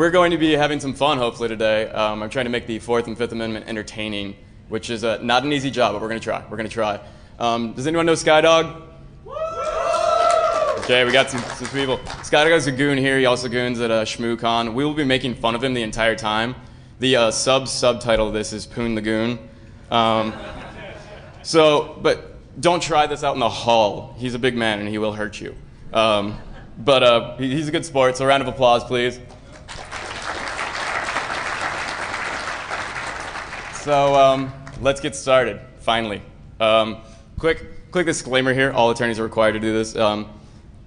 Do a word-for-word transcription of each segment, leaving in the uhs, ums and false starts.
We're going to be having some fun, hopefully, today. Um, I'm trying to make the Fourth and Fifth Amendment entertaining, which is uh, not an easy job, but we're going to try. We're going to try. Um, does anyone know Skydog? Okay, we got some, some people. Skydog's a goon here. He also goons at uh, ShmooCon. We will be making fun of him the entire time. The uh, sub-subtitle of this is Poon the Goon. Um, so, but don't try this out in the hall. He's a big man, and he will hurt you. Um, but uh, he, he's a good sport, so a round of applause, please. So um, let's get started, finally. Um, quick, quick disclaimer here. All attorneys are required to do this. Um,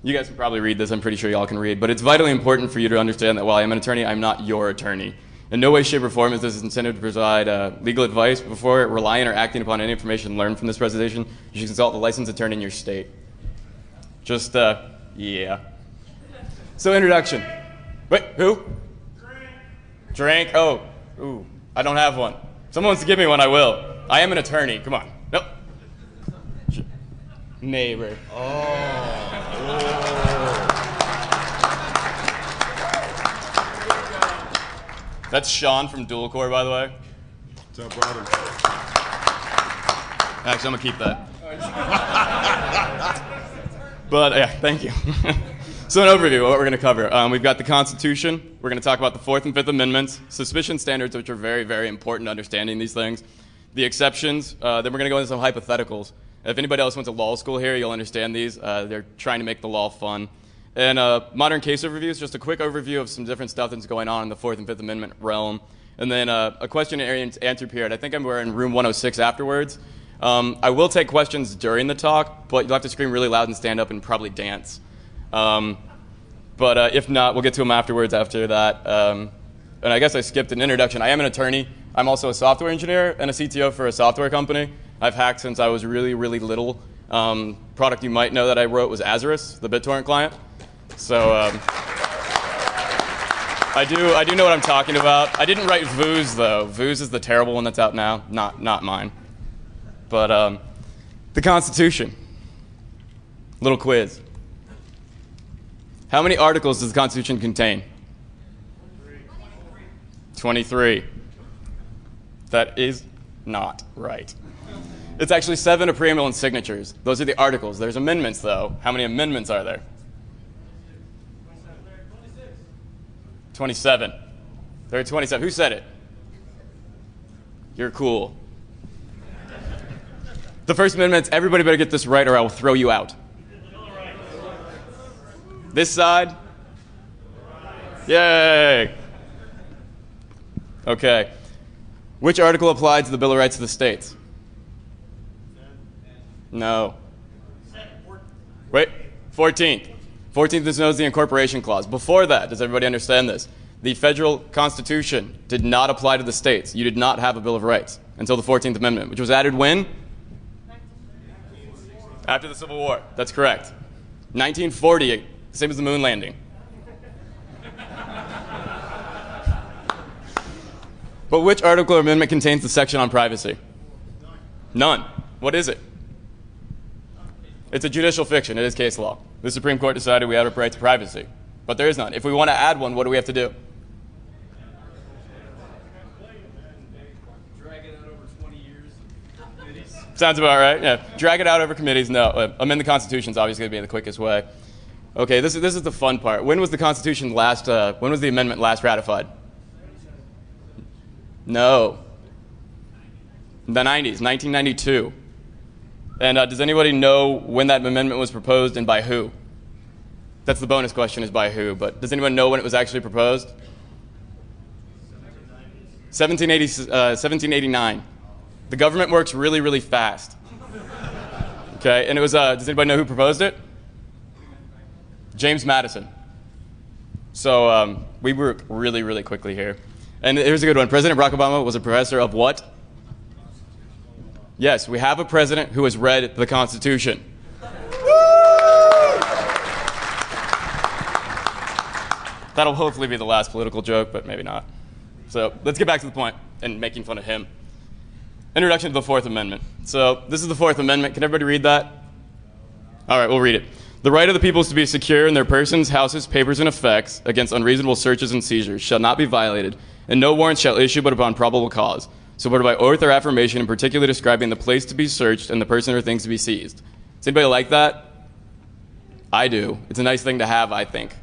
you guys can probably read this. I'm pretty sure y'all can read. But it's vitally important for you to understand that while I am an attorney, I'm not your attorney. In no way, shape, or form is this intended to provide uh, legal advice. Before relying or acting upon any information learned from this presentation, you should consult the licensed attorney in your state. Just, uh, yeah. So introduction. Wait, who? Drink. Drink. Oh, ooh, I don't have one. Someone wants to give me one, I will. I am an attorney. Come on. Nope. Neighbor. Oh. Ooh. That's Sean from DualCore, by the way. What's up, brother? Actually, I'm going to keep that. But, yeah, thank you. So an overview of what we're going to cover. Um, we've got the Constitution. We're going to talk about the Fourth and Fifth Amendments, suspicion standards, which are very, very important to understanding these things, the exceptions. Uh, then we're going to go into some hypotheticals. If anybody else went to law school here, you'll understand these. Uh, they're trying to make the law fun. And uh, modern case overviews, just a quick overview of some different stuff that's going on in the Fourth and Fifth Amendment realm. And then uh, a question and answer period. I think I'm, we're in room one oh six afterwards. Um, I will take questions during the talk, but you'll have to scream really loud and stand up and probably dance. Um, but uh, if not, we'll get to them afterwards after that. Um, and I guess I skipped an introduction. I am an attorney. I'm also a software engineer and a C T O for a software company. I've hacked since I was really, really little. Um, product you might know that I wrote was Azureus, the BitTorrent client. So um, I do I do know what I'm talking about. I didn't write Vooz, though. Vooz is the terrible one that's out now, not, not mine. But um, the Constitution. Little quiz. How many articles does the Constitution contain? twenty-three. That is not right. It's actually seven, a preamble and signatures. Those are the articles. There's amendments, though. How many amendments are there? twenty-seven. There are twenty-seven. Who said it? You're cool. The First Amendment, everybody better get this right or I will throw you out. This side? Yay! Okay. Which article applies to the Bill of Rights of the States? No. Wait, fourteenth. fourteenth is known as the Incorporation Clause. Before that, does everybody understand this? The federal Constitution did not apply to the states. You did not have a Bill of Rights until the fourteenth Amendment, which was added when? After the Civil War. That's correct. nineteen forty-eight. Same as the moon landing. But which article or amendment contains the section on privacy? None. What is it? It's a judicial fiction. It is case law. The Supreme Court decided we had a right to privacy, but there is none. If we want to add one, what do we have to do? Drag it out over twenty years. Committees. Sounds about right. Yeah. Drag it out over committees. No. Amend the Constitution is obviously going to be the quickest way. Okay, this is, this is the fun part. When was the Constitution last, uh, when was the amendment last ratified? No. The nineties, nineteen ninety-two. And uh, does anybody know when that amendment was proposed and by who? That's the bonus question, is by who, but does anyone know when it was actually proposed? seventeen eighty-nine. The government works really, really fast. Okay, and it was, uh, does anybody know who proposed it? James Madison. So um, we work really, really quickly here. And here's a good one. President Barack Obama was a professor of what? Yes, we have a president who has read the Constitution. That'll hopefully be the last political joke, but maybe not. So let's get back to the point and making fun of him. Introduction to the Fourth Amendment. So this is the Fourth Amendment. Can everybody read that? All right, we'll read it. The right of the peoples to be secure in their persons, houses, papers, and effects against unreasonable searches and seizures shall not be violated, and no warrant shall issue but upon probable cause, supported by oath or affirmation, in particular describing the place to be searched and the person or things to be seized. Does anybody like that? I do. It's a nice thing to have, I think.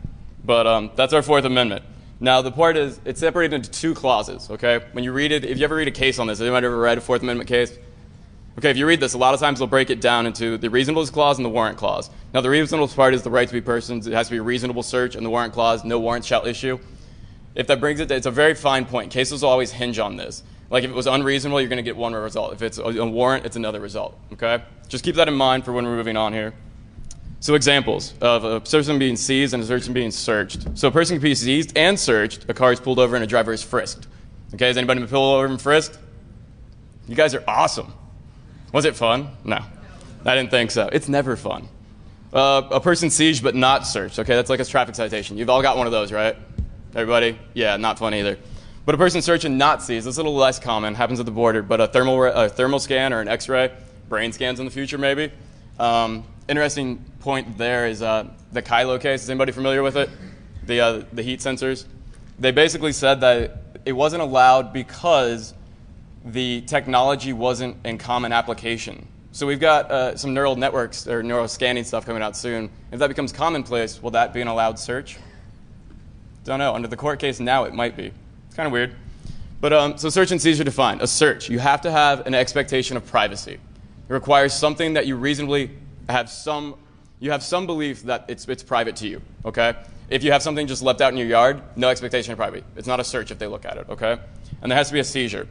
But um, that's our Fourth Amendment. Now, the part is, it's separated into two clauses, okay? When you read it, if you ever read a case on this, has anybody ever read a Fourth Amendment case? Okay, if you read this, a lot of times they'll break it down into the reasonableness clause and the warrant clause. Now, the reasonableness part is the right to be persons. It has to be a reasonable search, and the warrant clause, no warrant shall issue. If that brings it, to, it's a very fine point. Cases will always hinge on this. Like, if it was unreasonable, you're going to get one result. If it's a warrant, it's another result, okay? Just keep that in mind for when we're moving on here. So examples of a person being seized and a person being searched. So a person can be seized and searched, a car is pulled over, and a driver is frisked. Okay, has anybody been pulled over and frisked? You guys are awesome. Was it fun? No. I didn't think so. It's never fun. Uh, a person seized but not searched. Okay, that's like a traffic citation. You've all got one of those, right? Everybody? Yeah, not fun either. But a person searched and not seized, that's a little less common, happens at the border, but a thermal, a thermal scan or an x-ray, brain scans in the future maybe. Um, interesting point there is uh, the Kylo case. Is anybody familiar with it? The, uh, the heat sensors. They basically said that it wasn't allowed because the technology wasn't in common application. So we've got uh, some neural networks or neural scanning stuff coming out soon. If that becomes commonplace, will that be an allowed search? Don't know. Under the court case now, it might be. It's kind of weird. But um, so search and seizure defined. A search, you have to have an expectation of privacy. It requires something that you reasonably have some, you have some belief that it's, it's private to you, okay? If you have something just left out in your yard, no expectation of privacy. It's not a search if they look at it, okay? And there has to be a seizure.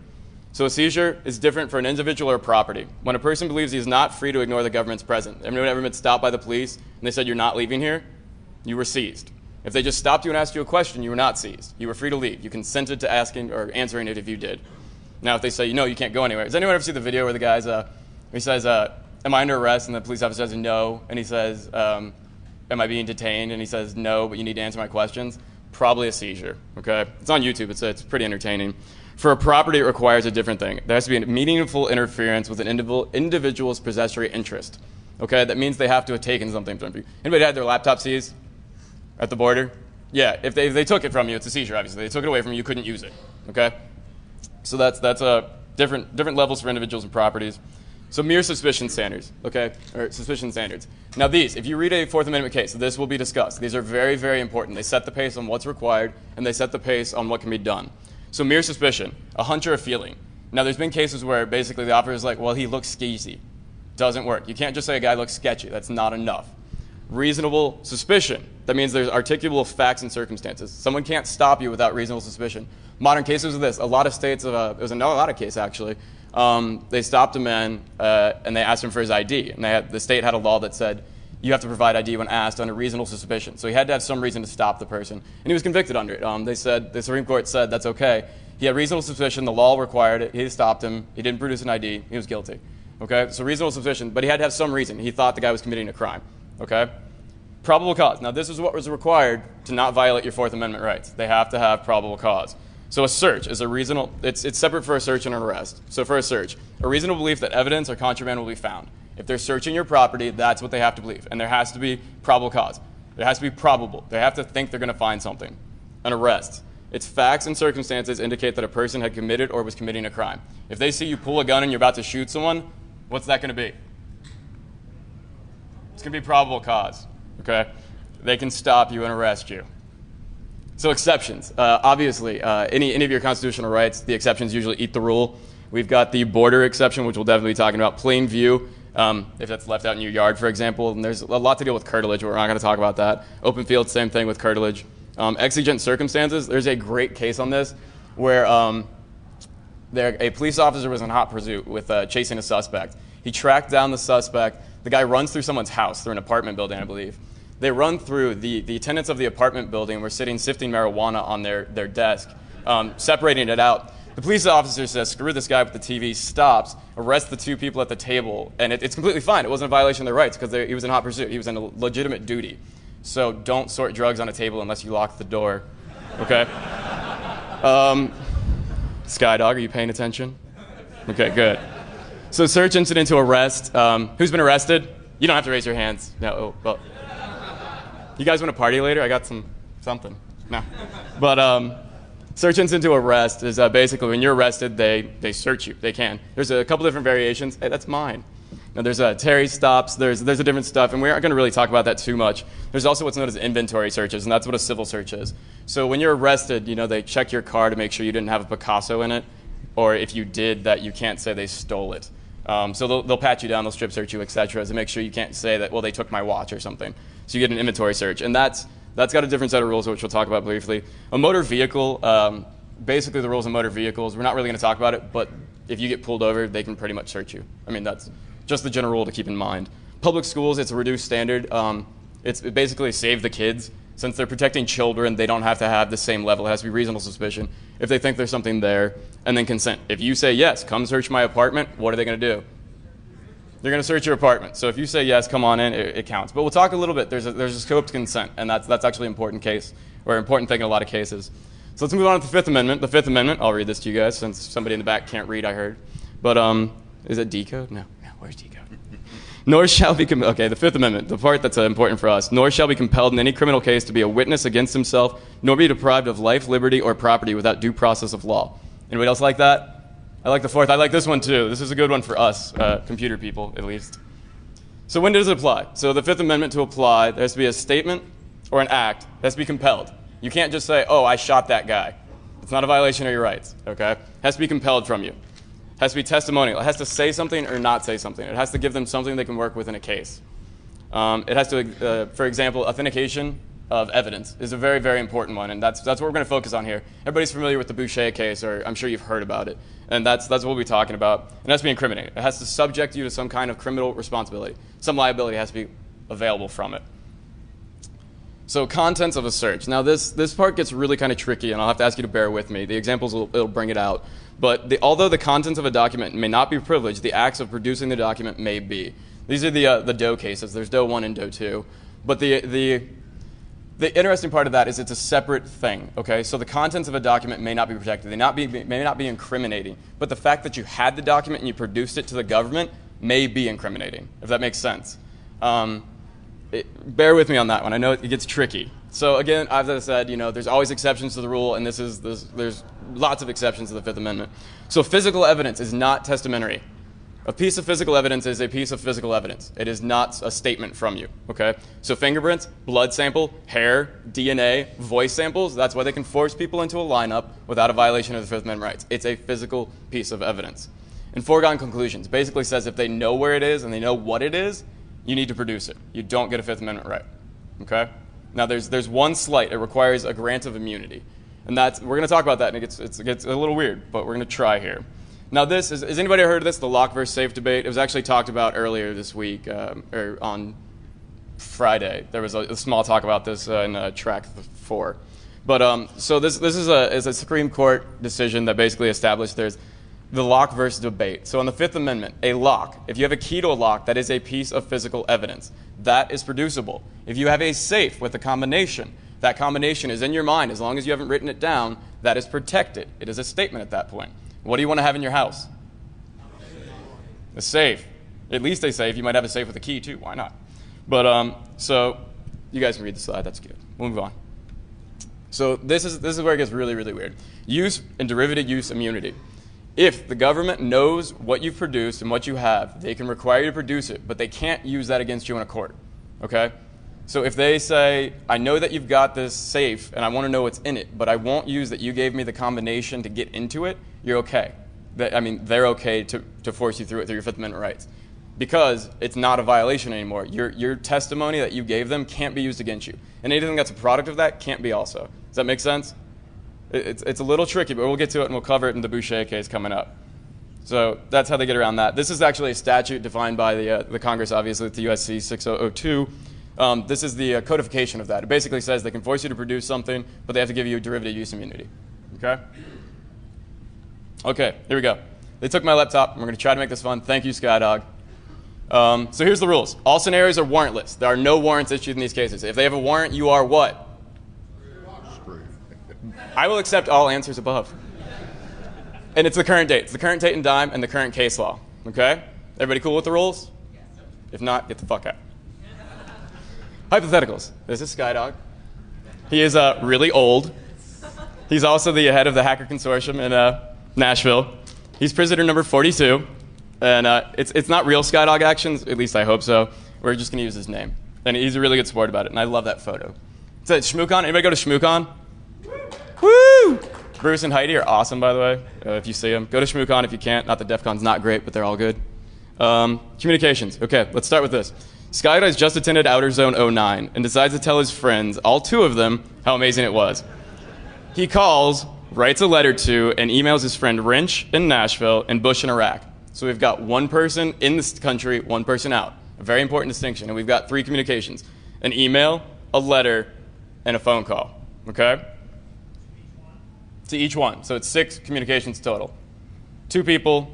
So a seizure is different for an individual or a property. When a person believes he's not free to ignore the government's presence. Everyone ever been stopped by the police and they said, you're not leaving here? You were seized. If they just stopped you and asked you a question, you were not seized. You were free to leave. You consented to asking or answering it if you did. Now if they say, no, you can't go anywhere. Does anyone ever see the video where the guy's, uh, he says, uh, am I under arrest? And the police officer says, no. And he says, um, am I being detained? And he says, no, but you need to answer my questions. Probably a seizure, okay? It's on YouTube, it's, it's pretty entertaining. For a property, it requires a different thing. There has to be a meaningful interference with an individual's possessory interest, okay? That means they have to have taken something from you. Anybody had their laptop seized at the border? Yeah, if they, if they took it from you, it's a seizure, obviously. They took it away from you, you couldn't use it, okay? So that's, that's uh, different, different levels for individuals and properties. So mere suspicion standards, okay, or suspicion standards. Now these, if you read a Fourth Amendment case, this will be discussed. These are very, very important. They set the pace on what's required, and they set the pace on what can be done. So mere suspicion, a hunch or a feeling. Now there's been cases where basically the officer is like, well, he looks skeezy. Doesn't work. You can't just say a guy looks sketchy. That's not enough. Reasonable suspicion. That means there's articulable facts and circumstances. Someone can't stop you without reasonable suspicion. Modern cases of this, a lot of states, of a, it was a lot of case actually, Um, they stopped a man uh, and they asked him for his I D. And they had, the state had a law that said you have to provide I D when asked under reasonable suspicion. So he had to have some reason to stop the person. And he was convicted under it. Um, they said, the Supreme Court said that's okay. He had reasonable suspicion. The law required it. He stopped him. He didn't produce an I D. He was guilty. Okay, so reasonable suspicion. But he had to have some reason. He thought the guy was committing a crime. Okay, probable cause. Now this is what was required to not violate your Fourth Amendment rights. They have to have probable cause. So a search is a reasonable, it's, it's separate for a search and an arrest. So for a search, a reasonable belief that evidence or contraband will be found. If they're searching your property, that's what they have to believe. And there has to be probable cause. There has to be probable. They have to think they're going to find something. An arrest. Its facts and circumstances indicate that a person had committed or was committing a crime. If they see you pull a gun and you're about to shoot someone, what's that going to be? It's going to be probable cause. Okay? They can stop you and arrest you. So exceptions, uh, obviously, uh, any, any of your constitutional rights, the exceptions usually eat the rule. We've got the border exception, which we'll definitely be talking about. Plain view, um, if that's left out in your yard, for example. And there's a lot to deal with curtilage, but we're not going to talk about that. Open field, same thing with curtilage. Um, exigent circumstances, there's a great case on this where um, there, a police officer was in hot pursuit with uh, chasing a suspect. He tracked down the suspect. The guy runs through someone's house, through an apartment building, I believe. They run through, the, the tenants of the apartment building were sitting sifting marijuana on their, their desk, um, separating it out. The police officer says, screw this guy with the T V, stops, arrests the two people at the table, and it, it's completely fine. It wasn't a violation of their rights because he was in hot pursuit. He was in a legitimate duty. So don't sort drugs on a table unless you lock the door, okay? um, Skydog, are you paying attention? Okay, good. So search incident to arrest. Um, who's been arrested? You don't have to raise your hands. No, oh, well. You guys want to party later? I got some something. No. But um, search incident to arrest is uh, basically when you're arrested, they, they search you. They can. There's a couple different variations. Hey, that's mine. Now, there's uh, Terry stops. There's there's a different stuff, and we aren't going to really talk about that too much. There's also what's known as inventory searches, and that's what a civil search is. So when you're arrested, you know, they check your car to make sure you didn't have a Picasso in it, or if you did that, you can't say they stole it. Um, so they'll, they'll pat you down, they'll strip search you, et cetera, to make sure you can't say that, well, they took my watch or something. So you get an inventory search, and that's that's got a different set of rules, which we'll talk about briefly. A motor vehicle, um, basically the rules of motor vehicles, we're not really going to talk about it, but if you get pulled over, they can pretty much search you. I mean, that's just the general rule to keep in mind. Public schools, it's a reduced standard. Um, it's it basically save the kids. Since they're protecting children, they don't have to have the same level. It has to be reasonable suspicion. If they think there's something there, and then consent. If you say, yes, come search my apartment, what are they going to do? They're going to search your apartment. So if you say, yes, come on in, it, it counts. But we'll talk a little bit. There's a, there's a scoped consent, and that's, that's actually an important case, or an important thing in a lot of cases. So let's move on to the Fifth Amendment. The Fifth Amendment, I'll read this to you guys, since somebody in the back can't read, I heard. But um, is it decode? No. Where's he going? Nor shall be com- okay, the Fifth Amendment, the part that's uh, important for us. Nor shall be compelled in any criminal case to be a witness against himself, nor be deprived of life, liberty, or property without due process of law. Anybody else like that? I like the fourth. I like this one too. This is a good one for us, uh, computer people, at least. So when does it apply? So the Fifth Amendment to apply, there has to be a statement or an act that has to be compelled. You can't just say, "Oh, I shot that guy." It's not a violation of your rights. Okay, it has to be compelled from you. Has to be testimonial. It has to say something or not say something. It has to give them something they can work with in a case. Um, it has to, uh, for example, authentication of evidence is a very, very important one, and that's that's what we're going to focus on here. Everybody's familiar with the Boucher case, or I'm sure you've heard about it, and that's that's what we'll be talking about. It has to be incriminating. It has to subject you to some kind of criminal responsibility. Some liability has to be available from it. So contents of a search. Now this this part gets really kind of tricky, and I'll have to ask you to bear with me. The examples will it'll bring it out. But the, although the contents of a document may not be privileged, the acts of producing the document may be. These are the uh, the Doe cases. There's Doe one and Doe two. But the the the interesting part of that is it's a separate thing. Okay, so the contents of a document may not be protected. They not be may not be incriminating. But the fact that you had the document and you produced it to the government may be incriminating. If that makes sense. Um, It, bear with me on that one. I know it, it gets tricky. So again, as I said, you know, there's always exceptions to the rule, and this is this, there's lots of exceptions to the Fifth Amendment. So physical evidence is not testamentary. A piece of physical evidence is a piece of physical evidence. It is not a statement from you. Okay. So fingerprints, blood sample, hair, D N A, voice samples. That's why they can force people into a lineup without a violation of the Fifth Amendment rights. It's a physical piece of evidence. And foregone conclusions basically says if they know where it is and they know what it is, you need to produce it. You don't get a Fifth Amendment right. Okay? Now, there's there's one slight. It requires a grant of immunity. And that's, we're going to talk about that, and it gets, it's, it gets a little weird, but we're going to try here. Now, this is, has anybody heard of this, the lock versus safe debate? It was actually talked about earlier this week, um, or on Friday. There was a, a small talk about this uh, in uh, track four. But um, so this this is a, is a Supreme Court decision that basically established there's the lock versus debate. So on the Fifth Amendment, a lock, if you have a key to a lock, that is a piece of physical evidence. That is producible. If you have a safe with a combination, that combination is in your mind. As long as you haven't written it down, that is protected. It is a statement at that point. What do you want to have in your house? A safe. At least a safe. You might have a safe with a key, too. Why not? But um, so you guys can read the slide. That's good. We'll move on. So this is this is where it gets really, really weird. Use and derivative use immunity. If the government knows what you've produced and what you have, they can require you to produce it, but they can't use that against you in a court, okay? So if they say, I know that you've got this safe and I want to know what's in it, but I won't use that you gave me the combination to get into it, you're okay. They, I mean, they're okay to, to force you through it through your Fifth Amendment rights because it's not a violation anymore. Your, your testimony that you gave them can't be used against you, and anything that's a product of that can't be also. Does that make sense? It's, it's a little tricky, but we'll get to it and we'll cover it in the Boucher case coming up. So that's how they get around that. This is actually a statute defined by the, uh, the Congress, obviously, the U S C sixty oh two. Um, this is the uh, codification of that. It basically says they can force you to produce something, but they have to give you derivative use immunity. Okay? Okay, here we go. They took my laptop. We're going to try to make this fun. Thank you, Skydog. Um, so here's the rules. All scenarios are warrantless. There are no warrants issued in these cases. If they have a warrant, you are what? I will accept all answers above. And it's the current date. It's the current date and time and the current case law. Okay? Everybody cool with the rules? Yes. If not, get the fuck out. Hypotheticals. This is Skydog. He is uh, really old. He's also the head of the Hacker Consortium in uh, Nashville. He's prisoner number forty-two. And uh, it's, it's not real Skydog actions, at least I hope so. We're just going to use his name. And he's a really good sport about it, and I love that photo. It's at ShmooCon. Anybody go to ShmooCon? Woo! Bruce and Heidi are awesome, by the way, uh, if you see them. Go to ShmooCon if you can't. Not that DEF CON's not great, but they're all good. Um, communications. Okay, let's start with this. Skydog has just attended Outer Zone oh nine and decides to tell his friends, all two of them, how amazing it was. He calls, writes a letter to, and emails his friend Rinch in Nashville and Bush in Iraq. So we've got one person in this country, one person out. A very important distinction. And we've got three communications. An email, a letter, and a phone call. Okay? To each one. So it's six communications total. Two people,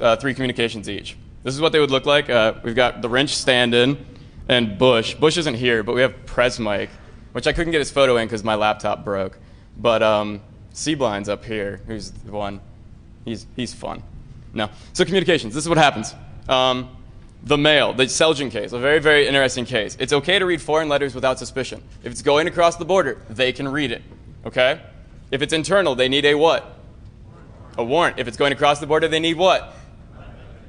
uh, three communications each. This is what they would look like. Uh, we've got the Rinch stand-in and Bush. Bush isn't here, but we have Pres Mike, which I couldn't get his photo in because my laptop broke. But um, Seablind's up here, who's the one. He's, he's fun. No. So communications. This is what happens. Um, the mail, the Selgin case, a very, very interesting case. It's okay to read foreign letters without suspicion. If it's going across the border, they can read it. Okay? If it's internal, they need a what? A warrant. If it's going across the border, they need what?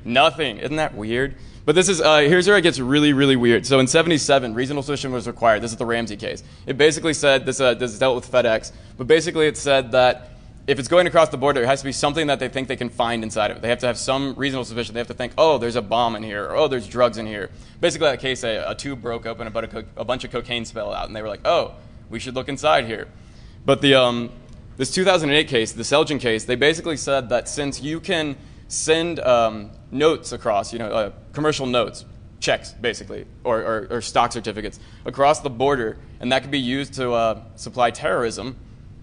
Nothing. Isn't that weird? But this is, uh, here's where it gets really, really weird. So in seventy-seven, reasonable suspicion was required. This is the Ramsey case. It basically said, this, uh, this dealt with FedEx, but basically it said that if it's going across the border, it has to be something that they think they can find inside of it. They have to have some reasonable suspicion. They have to think, oh, there's a bomb in here, or oh, there's drugs in here. Basically, that case, a, a tube broke open, a, co a bunch of cocaine spilled out, and they were like, oh, we should look inside here. But the, um, this two thousand eight case, the Selgin case, they basically said that since you can send um, notes across, you know, uh, commercial notes, checks basically, or, or, or stock certificates across the border, and that could be used to uh, supply terrorism,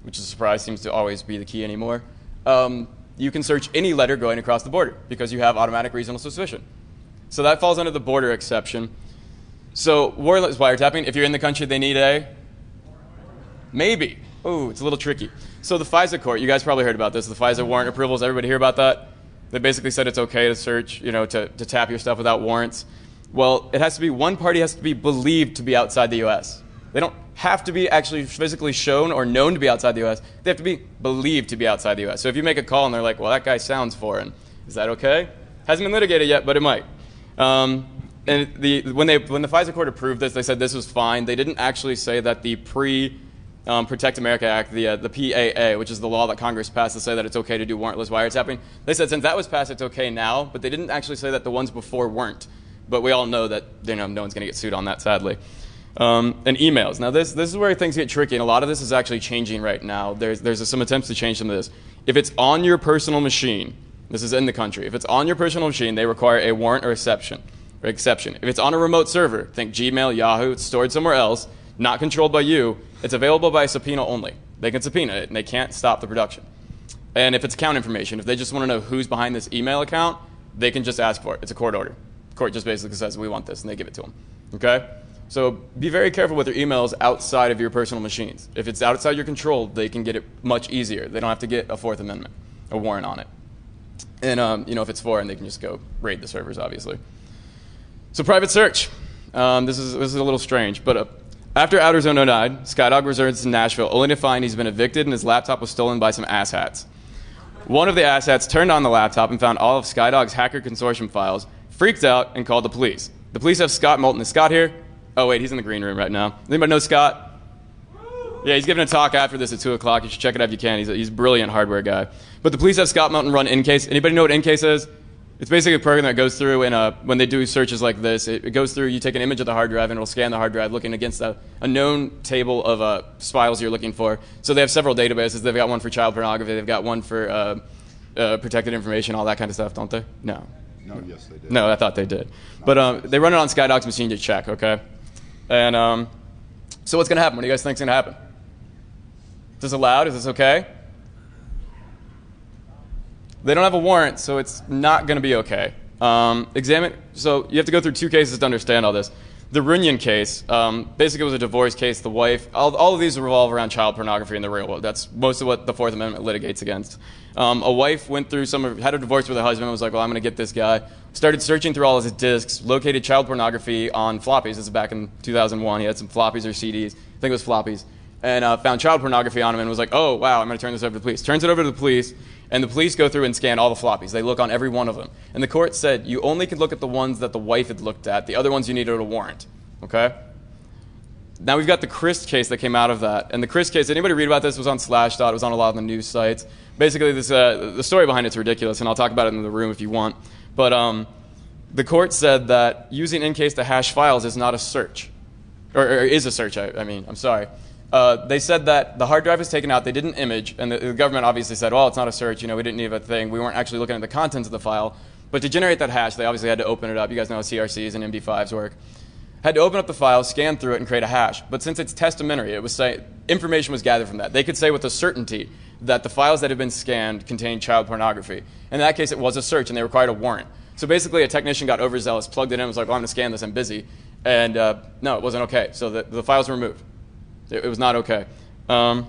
which is a surprise, seems to always be the key anymore. Um, you can search any letter going across the border because you have automatic reasonable suspicion. So that falls under the border exception. So warrantless wiretapping, if you're in the country, they need a maybe. Oh, it's a little tricky. So the FISA court, you guys probably heard about this, the FISA warrant approvals, everybody hear about that? They basically said it's okay to search, you know, to, to tap your stuff without warrants. Well, it has to be, one party has to be believed to be outside the U S. They don't have to be actually physically shown or known to be outside the U S. They have to be believed to be outside the U S. So if you make a call and they're like, well, that guy sounds foreign, is that okay? Hasn't been litigated yet, but it might. Um, and the, when, they, when the FISA court approved this, they said this was fine. They didn't actually say that the pre- Um, Protect America Act, the, uh, the P A A, which is the law that Congress passed to say that it's okay to do warrantless wiretapping. They said since that was passed, it's okay now, but they didn't actually say that the ones before weren't. But we all know that, you know, no one's going to get sued on that, sadly. Um, and emails. Now, this, this is where things get tricky, and a lot of this is actually changing right now. There's, there's some attempts to change some of this. If it's on your personal machine, this is in the country. If it's on your personal machine, they require a warrant or exception. Or exception. If it's on a remote server, think Gmail, Yahoo, it's stored somewhere else, not controlled by you, it's available by subpoena only. They can subpoena it, and they can't stop the production. And if it's account information, if they just want to know who's behind this email account, they can just ask for it. It's a court order. The court just basically says, we want this, and they give it to them. Okay? So be very careful with your emails outside of your personal machines. If it's outside your control, they can get it much easier. They don't have to get a Fourth Amendment, a warrant on it. And um, you know, if it's foreign, they can just go raid the servers, obviously. So private search. Um, this is, this is a little strange, but... Uh, After Outer Zone oh nine, Skydog returns to Nashville only to find he's been evicted and his laptop was stolen by some asshats. One of the asshats turned on the laptop and found all of Skydog's Hacker Consortium files, freaked out, and called the police. The police have Scott Moulton. Is Scott here? Oh, wait, he's in the green room right now. Anybody know Scott? Yeah, he's giving a talk after this at two o'clock. You should check it out if you can. He's a, he's a brilliant hardware guy. But the police have Scott Moulton run EnCase. Anybody know what EnCase is? It's basically a program that goes through, and uh, when they do searches like this, it, it goes through, you take an image of the hard drive, and it'll scan the hard drive looking against a, a known table of uh, files you're looking for. So they have several databases. They've got one for child pornography. They've got one for uh, uh, protected information, all that kind of stuff, don't they? No. No, yes, they did. No, I thought they did. No, but um, they run it on Skydog's machine to check, okay? And um, so what's going to happen? What do you guys think is going to happen? Is this allowed? Is this okay? They don't have a warrant, so it's not going to be okay. Um, examine, so you have to go through two cases to understand all this. the Runyon case, um, basically it was a divorce case, the wife, all, all of these revolve around child pornography in the real world. That's most of what the Fourth Amendment litigates against. Um, a wife went through some, of, had a divorce with her husband and was like, well, I'm gonna get this guy. Started searching through all of his discs, located child pornography on floppies. This is back in two thousand one, he had some floppies or C Ds, I think it was floppies, and uh, found child pornography on him and was like, oh, wow, I'm gonna turn this over to the police. Turns it over to the police, and the police go through and scan all the floppies. They look on every one of them. And the court said you only could look at the ones that the wife had looked at. The other ones you needed a warrant, okay? Now we've got the Crist case that came out of that. And the Crist case, anybody read about this? It was on Slashdot, it was on a lot of the news sites. Basically, this, uh, the story behind it's ridiculous, and I'll talk about it in the room if you want. But um, the court said that using EnCase to hash files is not a search, or, or is a search, I, I mean, I'm sorry. Uh, they said that the hard drive was taken out, they didn't image, and the, the government obviously said, well, it's not a search, you know, we didn't need a thing, we weren't actually looking at the contents of the file. But to generate that hash, they obviously had to open it up. You guys know how C R Cs and M D fives work. Had to open up the file, scan through it, and create a hash. But since it's testamentary, it was say, information was gathered from that. They could say with a certainty that the files that had been scanned contained child pornography. In that case, it was a search, and they required a warrant. So basically, a technician got overzealous, plugged it in, and was like, well, I'm going to scan this, I'm busy. And uh, no, it wasn't okay. So the, the files were removed. It, it was not okay. Um,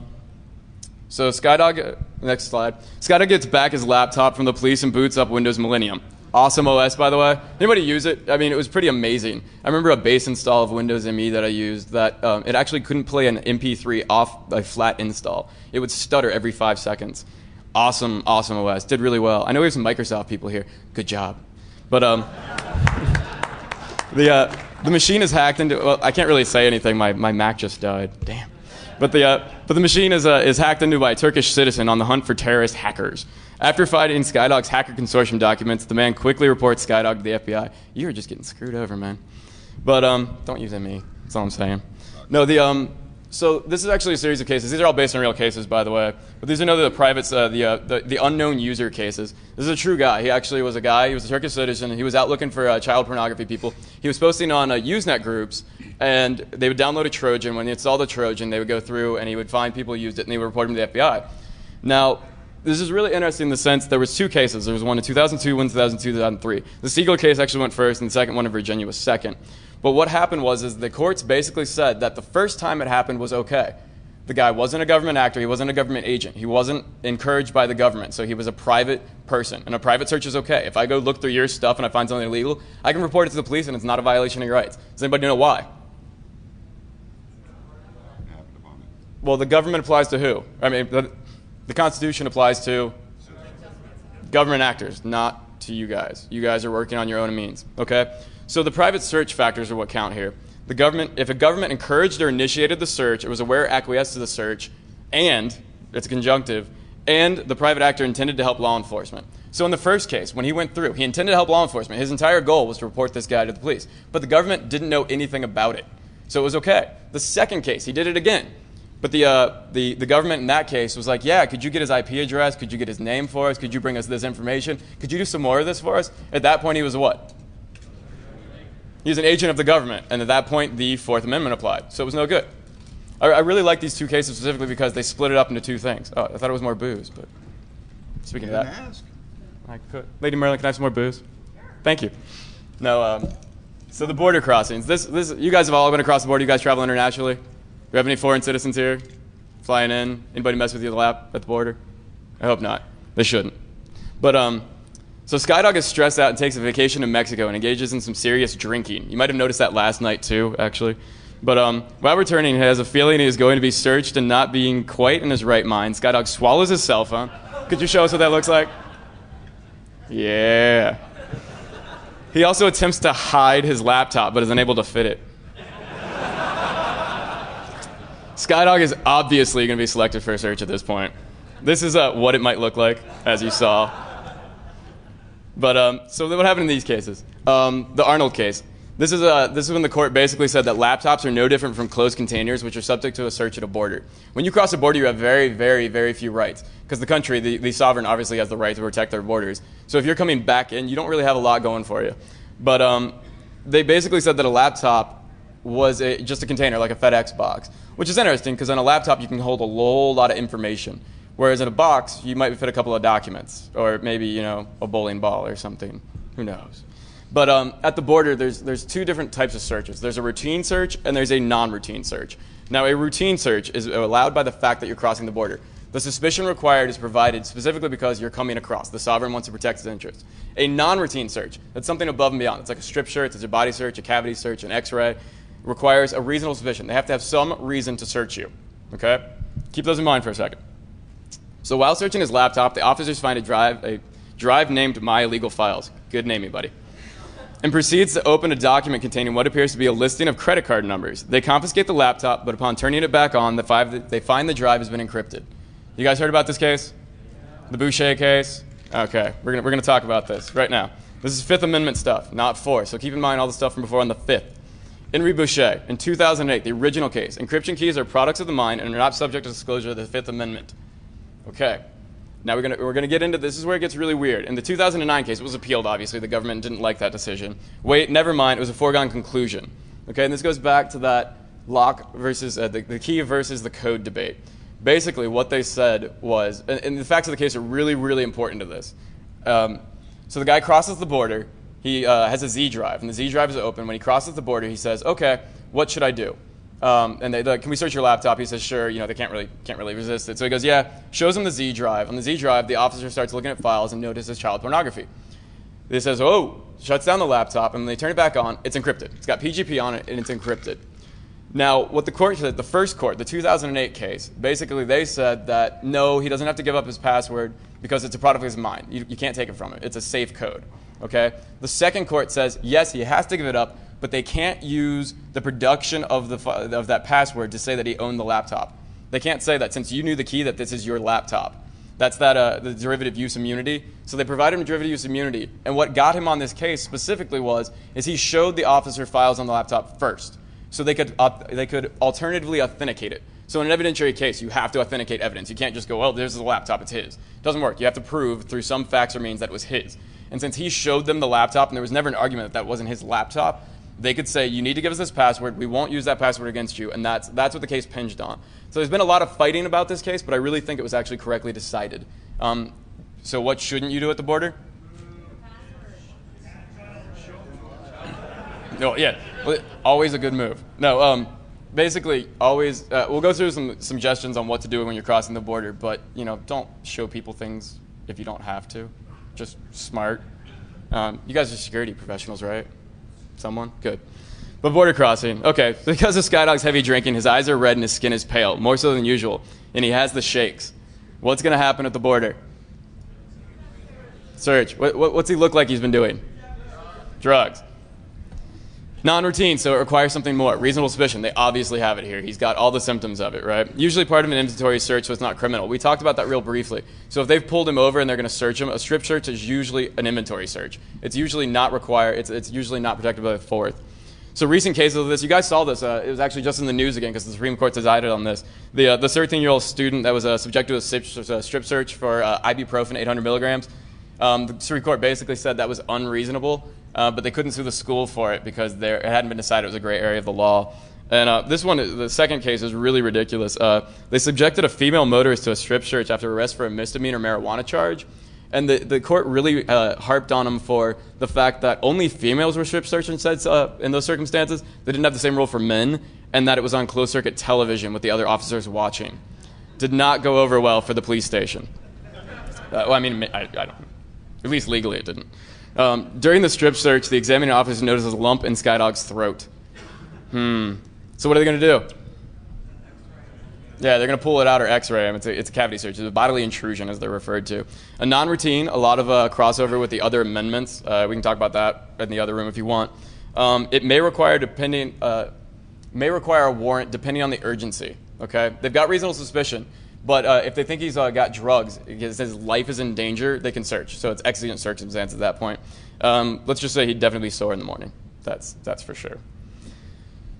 so Skydog, next slide. Skydog gets back his laptop from the police and boots up Windows Millennium. Awesome O S, by the way. Anybody use it? I mean, it was pretty amazing. I remember a base install of Windows M E that I used that um, it actually couldn't play an M P three off a flat install. It would stutter every five seconds. Awesome, awesome O S. Did really well. I know we have some Microsoft people here. Good job. But um, the, uh, the machine is hacked into... Well, I can't really say anything. My, my Mac just died. Damn. But the, uh, but the machine is, uh, is hacked into by a Turkish citizen on the hunt for terrorist hackers. After finding Skydog's hacker consortium documents, the man quickly reports Skydog to the F B I. You were just getting screwed over, man. But um, don't use M E. That's all I'm saying. No, the, um, so this is actually a series of cases. These are all based on real cases, by the way. But these are another the privates, uh, the, uh, the, the unknown user cases. This is a true guy. He actually was a guy. He was a Turkish citizen. He was out looking for uh, child pornography people. He was posting on uh, Usenet groups. And they would download a Trojan. When they installed the Trojan, they would go through and he would find people who used it and they would report them to the F B I. Now, this is really interesting in the sense there was two cases. There was one in two thousand two, one in two thousand two, two thousand three. The Siegel case actually went first and the second one in Virginia was second. But what happened was is the courts basically said that the first time it happened was okay. The guy wasn't a government actor, he wasn't a government agent, he wasn't encouraged by the government, so he was a private person. And a private search is okay. If I go look through your stuff and I find something illegal, I can report it to the police and it's not a violation of your rights. Does anybody know why? Well, the government applies to who? I mean, the, the Constitution applies to government actors, not to you guys. You guys are working on your own means, okay? So the private search factors are what count here. The government, if a government encouraged or initiated the search, it was aware, acquiesced to the search, and, it's a conjunctive, and the private actor intended to help law enforcement. So in the first case, when he went through, he intended to help law enforcement. His entire goal was to report this guy to the police, but the government didn't know anything about it. So it was okay. The second case, he did it again. But the, uh, the, the government in that case was like, yeah, could you get his I P address? Could you get his name for us? Could you bring us this information? Could you do some more of this for us? At that point, he was what? He was an agent of the government. And at that point, the Fourth Amendment applied. So it was no good. I, I really like these two cases specifically because they split it up into two things. Oh, I thought it was more booze, but speaking of that. Ask. I could. Lady Merlin, can I have some more booze? Sure. Thank you. No, um, so the border crossings. This, this, you guys have all been across the border. You guys travel internationally? Do we have any foreign citizens here flying in? Anybody mess with you in the lap at the border? I hope not. They shouldn't. But um, so Skydog is stressed out and takes a vacation to Mexico and engages in some serious drinking. You might have noticed that last night too, actually. But um, while returning, he has a feeling he is going to be searched and not being quite in his right mind. Skydog swallows his cell phone. Could you show us what that looks like? Yeah. He also attempts to hide his laptop, but is unable to fit it. Skydog is obviously going to be selected for a search at this point. This is uh, what it might look like, as you saw. But um, so what happened in these cases? Um, the Arnold case. This is, uh, this is when the court basically said that laptops are no different from closed containers, which are subject to a search at a border. When you cross a border, you have very, very, very few rights. Because the country, the, the sovereign obviously has the right to protect their borders. So if you're coming back in, you don't really have a lot going for you. But um, they basically said that a laptop was a, just a container, like a FedEx box. Which is interesting, because on a laptop you can hold a whole lot of information. Whereas in a box, you might fit a couple of documents, or maybe, you know, a bowling ball or something. Who knows? But um, at the border, there's, there's two different types of searches. There's a routine search and there's a non-routine search. Now, a routine search is allowed by the fact that you're crossing the border. The suspicion required is provided specifically because you're coming across. The sovereign wants to protect his interests. A non-routine search, that's something above and beyond. It's like a strip search, it's a body search, a cavity search, an x-ray. Requires a reasonable suspicion. They have to have some reason to search you, okay? Keep those in mind for a second. So while searching his laptop, the officers find a drive, a drive named My Illegal Files. Good naming, buddy. And proceeds to open a document containing what appears to be a listing of credit card numbers. They confiscate the laptop, but upon turning it back on, the five, they find the drive has been encrypted. You guys heard about this case? The Boucher case? Okay, we're gonna, we're gonna talk about this right now. This is Fifth Amendment stuff, not four, so keep in mind all the stuff from before on the fifth. Henry Boucher, in two thousand eight, the original case. Encryption keys are products of the mind and are not subject to disclosure of the Fifth Amendment. Okay. Now we're gonna, we're gonna get into this. This is where it gets really weird. In the two thousand nine case, it was appealed, obviously. The government didn't like that decision. Wait, never mind. It was a foregone conclusion. Okay, and this goes back to that lock versus uh, the, the key versus the code debate. Basically, what they said was, and, and the facts of the case are really, really important to this. Um, so the guy crosses the border. He uh, has a Z drive, and the Z drive is open. When he crosses the border, he says, "Okay, what should I do?" Um, and they like, "Can we search your laptop?" He says, "Sure." You know, they can't really can't really resist it. So he goes, "Yeah." Shows him the Z drive. On the Z drive, the officer starts looking at files and notices child pornography. He says, "Oh!" Shuts down the laptop, and when they turn it back on, it's encrypted. It's got P G P on it, and it's encrypted. Now, what the court said, the first court, the two thousand eight case, basically they said that no, he doesn't have to give up his password because it's a product of his mind. You, you can't take it from him. It's a safe code. Okay. The second court says, yes, he has to give it up, but they can't use the production of, the, of that password to say that he owned the laptop. They can't say that since you knew the key that this is your laptop. That's that, uh, the derivative use immunity. So they provided him derivative use immunity. And what got him on this case specifically was is he showed the officer files on the laptop first. So they could, uh, they could alternatively authenticate it. So in an evidentiary case, you have to authenticate evidence. You can't just go, well, there's the laptop, it's his. It doesn't work. You have to prove through some facts or means that it was his. And since he showed them the laptop, and there was never an argument that that wasn't his laptop, they could say, you need to give us this password. We won't use that password against you. And that's, that's what the case hinged on. So there's been a lot of fighting about this case, but I really think it was actually correctly decided. Um, so what shouldn't you do at the border? No, yeah, always a good move. No, um, basically, always, uh, we'll go through some suggestions on what to do when you're crossing the border, but, you know, don't show people things if you don't have to. Just smart. Um, you guys are security professionals, right? Someone? Good. But border crossing. Okay, because of Skydog's heavy drinking, his eyes are red and his skin is pale, more so than usual, and he has the shakes. What's going to happen at the border? Search. What, what, what's he look like he's been doing? Drugs. Non-routine, so it requires something more. Reasonable suspicion. They obviously have it here. He's got all the symptoms of it, right? Usually part of an inventory search, so it's not criminal. We talked about that real briefly. So if they've pulled him over and they're going to search him, a strip search is usually an inventory search. It's usually not required. It's, it's usually not protected by the fourth. So recent cases of this, you guys saw this. Uh, it was actually just in the news again because the Supreme Court decided on this. The, uh, the thirteen-year-old student that was uh, subjected to a strip search for uh, ibuprofen, eight hundred milligrams, um, the Supreme Court basically said that was unreasonable. Uh, but they couldn't sue the school for it because there, it hadn't been decided it was a gray area of the law. And uh, this one, the second case, is really ridiculous. Uh, they subjected a female motorist to a strip search after arrest for a misdemeanor marijuana charge. And the, the court really uh, harped on them for the fact that only females were strip searched in, said, uh, in those circumstances. They didn't have the same rule for men, and that it was on closed-circuit television with the other officers watching. Did not go over well for the police station. Uh, well, I mean, I, I don't, at least legally it didn't. Um, during the strip search, the examining officer notices a lump in Skydog's throat. Hmm. So what are they going to do? Yeah, they're going to pull it out or x-ray him. It's a, it's a cavity search. It's a bodily intrusion, as they're referred to. A non-routine, a lot of uh, crossover with the other amendments. Uh, we can talk about that in the other room if you want. Um, it may require, depending, uh, may require a warrant depending on the urgency. Okay? They've got reasonable suspicion. But uh, if they think he's uh, got drugs, because his life is in danger, they can search. So it's exigent circumstance at that point. Um, let's just say he'd definitely be sore in the morning. That's, that's for sure.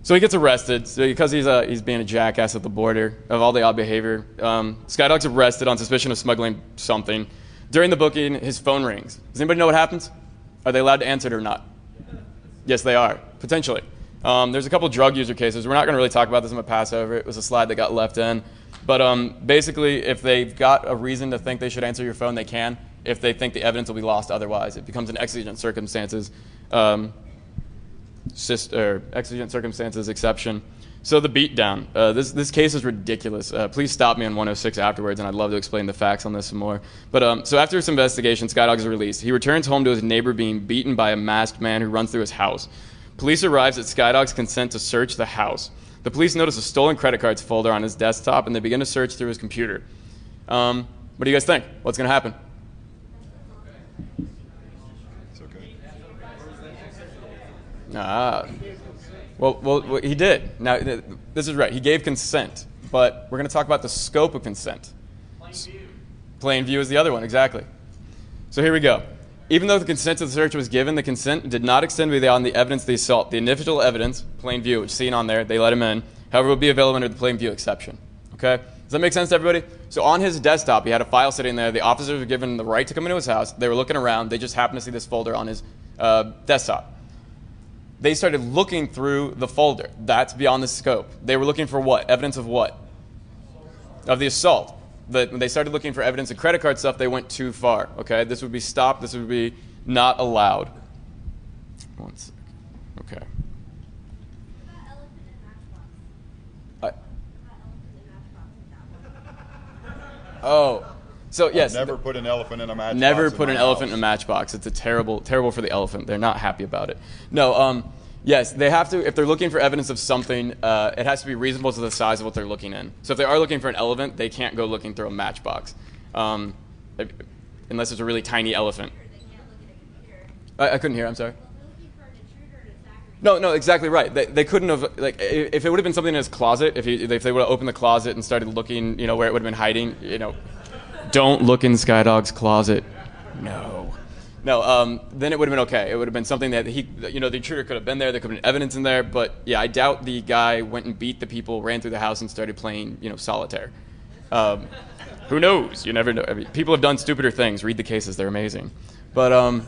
So he gets arrested so because he's, uh, he's being a jackass at the border of all the odd behavior. Um, Skydog's arrested on suspicion of smuggling something. During the booking, his phone rings. Does anybody know what happens? Are they allowed to answer it or not? Yes, they are, potentially. Um, there's a couple drug user cases. We're not going to really talk about this. I'm going to pass over. It was a slide that got left in. But um, basically, if they've got a reason to think they should answer your phone, they can. if they think the evidence will be lost otherwise. It becomes an exigent circumstances, um, sister, exigent circumstances exception. So the beatdown. Uh, this, this case is ridiculous. Uh, please stop me on one oh six afterwards, and I'd love to explain the facts on this some more. But um, so after this investigation, Skydog is released. He returns home to his neighbor being beaten by a masked man who runs through his house. Police arrives at Skydog's consent to search the house. The police notice a stolen credit cards folder on his desktop, and they begin to search through his computer. Um, what do you guys think? What's going to happen? It's okay. Ah. Well, well, he did. Now, this is right. He gave consent, but we're going to talk about the scope of consent. Plain view. Plain view is the other one, exactly. So here we go. Even though the consent to the search was given, the consent did not extend beyond the evidence of the assault. The initial evidence, plain view, which is seen on there, they let him in. However, it would be available under the plain view exception. Okay? Does that make sense to everybody? So on his desktop, he had a file sitting there. The officers were given the right to come into his house. They were looking around. They just happened to see this folder on his uh, desktop. They started looking through the folder. That's beyond the scope. They were looking for what? Evidence of what? Of the assault. The, when they started looking for evidence of credit card stuff, they went too far. Okay, this would be stopped. This would be not allowed. One sec. Okay. What about elephant in a matchbox? Oh. So yes, I've never put an elephant in a matchbox. Never put an elephant in a matchbox. It's a terrible, terrible for the elephant. They're not happy about it. No, um, yes, they have to. If they're looking for evidence of something, uh, it has to be reasonable to the size of what they're looking in. So if they are looking for an elephant, they can't go looking through a matchbox, um, if, unless it's a really tiny elephant. They can't look at a I, I couldn't hear. I'm sorry. No, no, exactly right. They, they couldn't have, like, if it would have been something in his closet. If he, if they would have opened the closet and started looking, you know, where it would have been hiding, you know. Don't look in Skydog's closet. No. No, um, then it would have been okay. It would have been something that he, you know, the intruder could have been there. There could have been evidence in there. But, yeah, I doubt the guy went and beat the people, ran through the house, and started playing, you know, solitaire. Um, who knows? You never know. I mean, people have done stupider things. Read the cases. They're amazing. But um,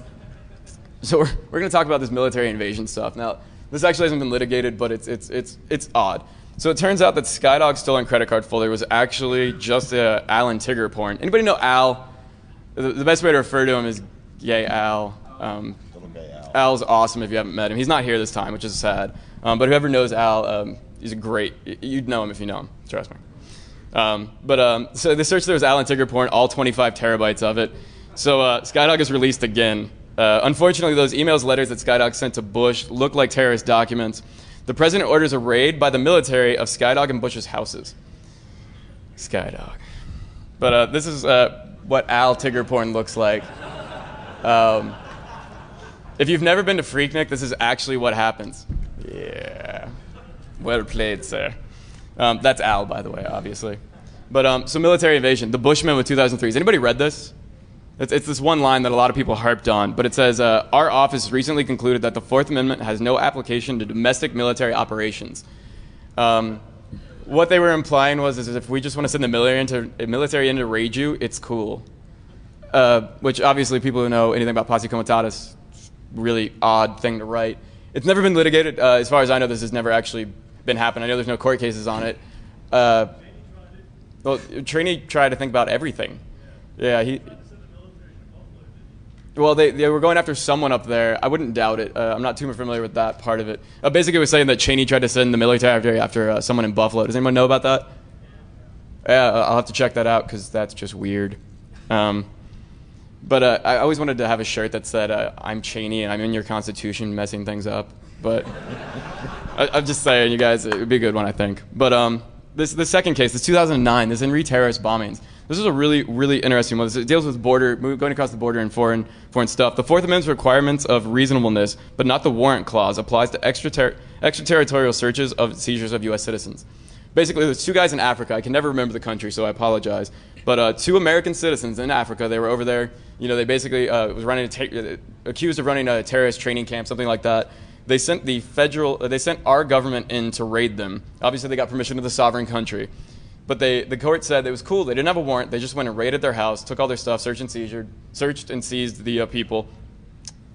so we're, we're going to talk about this military invasion stuff. Now, this actually hasn't been litigated, but it's, it's, it's, it's odd. So it turns out that Skydog's stolen credit card folder was actually just a Al and Tigger porn. Anybody know Al? The, the best way to refer to him is Gay Al. Um, Little Gay Al. Al's awesome if you haven't met him. He's not here this time, which is sad. Um, but whoever knows Al, um, he's a great. You'd know him if you know him. Trust me. Um, but um, so they searched there was Al and Tigger porn, all twenty-five terabytes of it. So uh, Skydog is released again. Uh, unfortunately, those emails, letters that Skydog sent to Bush look like terrorist documents. The president orders a raid by the military of Skydog and Bush's houses. Skydog. But uh, this is uh, what Al Tigger porn looks like. Um, if you've never been to Freaknik, this is actually what happens. Yeah. Well played, sir. Um, that's Al, by the way, obviously. But um, so military invasion. The Bushmen with two thousand three. Has anybody read this? It's, it's this one line that a lot of people harped on, but it says, uh, our office recently concluded that the Fourth Amendment has no application to domestic military operations. Um, what they were implying was is if we just want to send the military into, military into raid you, it's cool. Uh, which obviously people who know anything about posse comitatus, really odd thing to write. It's never been litigated. Uh, as far as I know, this has never actually been happened. I know there's no court cases on it. Uh, well, Cheney tried to think about everything. Yeah, he... Well, they, they were going after someone up there. I wouldn't doubt it. Uh, I'm not too familiar with that part of it. Uh, basically, it was saying that Cheney tried to send the military after, after uh, someone in Buffalo. Does anyone know about that? Yeah, I'll have to check that out because that's just weird. Um, but uh, I always wanted to have a shirt that said, uh, I'm Cheney and I'm in your Constitution messing things up. But I, I'm just saying, you guys, it would be a good one, I think. But um, this the second case, this two thousand nine, this Enri terrorist bombings. This is a really, really interesting one. It deals with border, going across the border and foreign, foreign stuff. The Fourth Amendment's requirements of reasonableness, but not the warrant clause, applies to extraterri- extraterritorial searches of seizures of U S citizens. Basically, there's two guys in Africa. I can never remember the country, so I apologize. But uh, two American citizens in Africa, they were over there. You know, they basically uh, was running a ter- accused of running a terrorist training camp, something like that. They sent the federal, uh, they sent our government in to raid them. Obviously, they got permission to the sovereign country. But they, the court said it was cool. They didn't have a warrant. They just went and raided their house, took all their stuff, searched and seized, searched and seized the uh, people.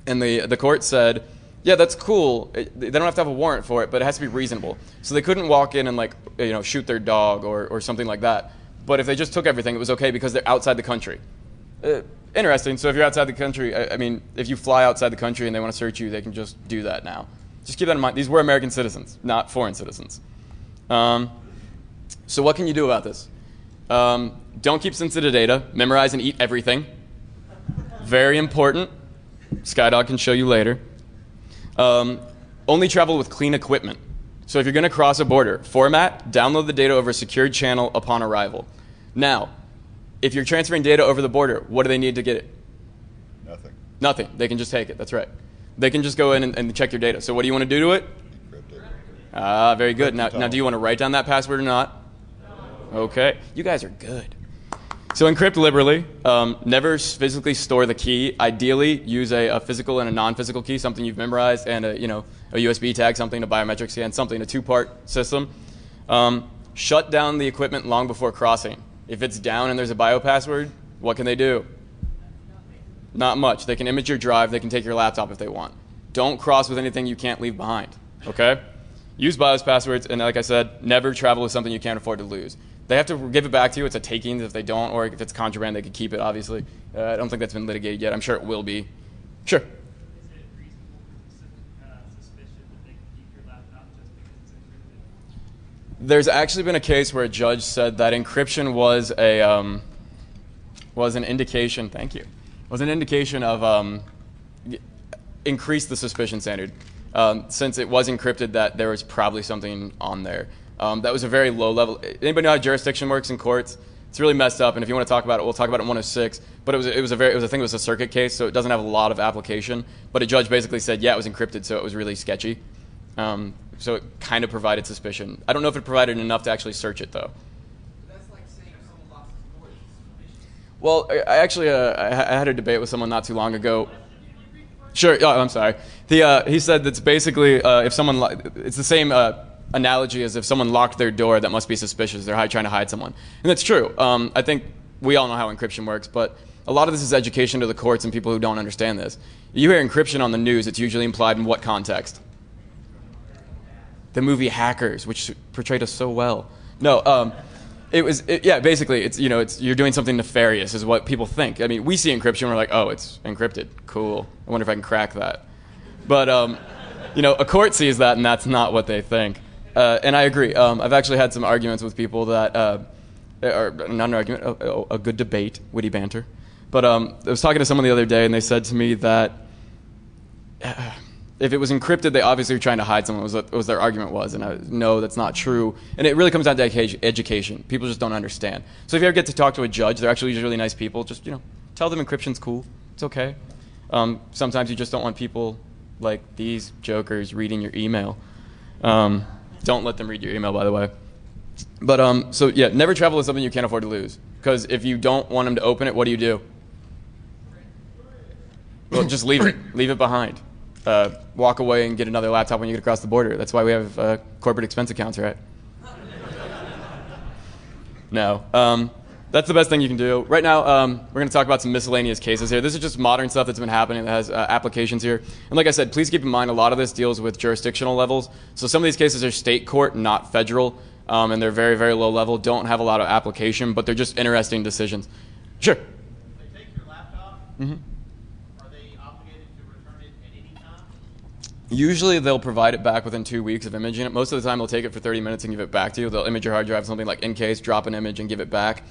And the, the court said, yeah, that's cool. It, they don't have to have a warrant for it, but it has to be reasonable. So they couldn't walk in and, like, you know, shoot their dog or, or something like that. But if they just took everything, it was okay because they're outside the country. Uh, interesting. So if you're outside the country, I, I mean, if you fly outside the country and they want to search you, they can just do that now. Just keep that in mind. These were American citizens, not foreign citizens. Um, so what can you do about this? Um, don't keep sensitive data. Memorize and eat everything. Very important. Skydog can show you later. Um, only travel with clean equipment. So if you're going to cross a border, format, download the data over a secured channel upon arrival. Now, if you're transferring data over the border, what do they need to get it? Nothing. Nothing. They can just take it. That's right. They can just go in and, and check your data. So what do you want to do to it? Encrypt it. Ah, very good. Now, now, do you want to write down that password or not? No. Okay. You guys are good. So encrypt liberally. Um, never physically store the key. Ideally, use a, a physical and a non-physical key, something you've memorized, and a, you know, a U S B tag, something, a biometrics, and something, a two-part system. Um, shut down the equipment long before crossing. If it's down and there's a bio password, what can they do? Not much. They can image your drive. They can take your laptop if they want. Don't cross with anything you can't leave behind, okay? Use BIOS passwords, and like I said, never travel with something you can't afford to lose. They have to give it back to you. It's a takings if they don't, or if it's contraband, they could keep it, obviously. Uh, I don't think that's been litigated yet. I'm sure it will be. Sure. Is it reasonable suspicion that they can keep your laptop just because it's encrypted? There's actually been a case where a judge said that encryption was a um, was an indication. Thank you. Was an indication of um, increase the suspicion standard, um, since it was encrypted that there was probably something on there. Um, that was a very low level. Anybody know how jurisdiction works in courts? It's really messed up, and if you want to talk about it, we'll talk about it in one oh six. But it was it was a very it was I think it was a circuit case, so it doesn't have a lot of application. But a judge basically said, yeah, it was encrypted, so it was really sketchy. Um, so it kind of provided suspicion. I don't know if it provided enough to actually search it though. Well, I actually uh, I had a debate with someone not too long ago. Sure, oh, I'm sorry. The, uh, he said that's basically uh, if someone lo it's the same uh, analogy as if someone locked their door, that must be suspicious. They're high, trying to hide someone, and that's true. Um, I think we all know how encryption works, but a lot of this is education to the courts and people who don't understand this. You hear encryption on the news; it's usually implied in what context? The movie Hackers, which portrayed us so well. No. Um, It was, it, yeah, basically, it's, you know, it's, you're doing something nefarious is what people think. I mean, we see encryption, and we're like, oh, it's encrypted. Cool. I wonder if I can crack that. But, um, you know, a court sees that, and that's not what they think. Uh, and I agree. Um, I've actually had some arguments with people that, uh, or not an argument, a, a good debate, witty banter. But um, I was talking to someone the other day, and they said to me that uh, if it was encrypted, they obviously were trying to hide someone, was what was their argument was. And I was, no, that's not true. And it really comes down to education. People just don't understand. So if you ever get to talk to a judge, they're actually really nice people. Just, you know, tell them encryption's cool. It's okay. Um, sometimes you just don't want people like these jokers reading your email. Um, don't let them read your email, by the way. But um, so, yeah, never travel with something you can't afford to lose. Because if you don't want them to open it, what do you do? Well, just leave it. Leave it behind. Uh, walk away and get another laptop when you get across the border. That's why we have uh, corporate expense accounts, right? No. Um, that's the best thing you can do. Right now, um, we're going to talk about some miscellaneous cases here. This is just modern stuff that's been happening that has uh, applications here. And like I said, please keep in mind a lot of this deals with jurisdictional levels. So some of these cases are state court, not federal, um, and they're very, very low level, don't have a lot of application, but they're just interesting decisions. Sure? They take your laptop? Mm-hmm. Usually they'll provide it back within two weeks of imaging it. Most of the time they'll take it for thirty minutes and give it back to you. They'll image your hard drive, something like EnCase, drop an image and give it back.